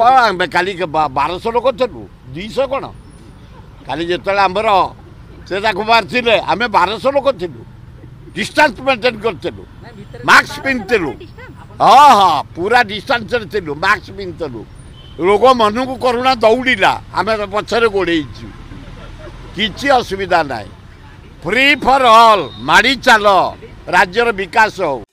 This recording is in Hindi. कौन खाली 1200 लोक थलु 200 कौन खाली जो आमर से मारे आम 1200 लोक थलु डिस्टेंस मेंटेन करूँ मास्क पिंधलु हाँ हाँ पूरा डिस्टेंस थलु मास्क पिंधलु रोग मन को करोना दौड़ा आम पचर गोड़े किसी असुविधा ना फ्री फॉर ऑल माड़ी चालो राज्यर विकास हो।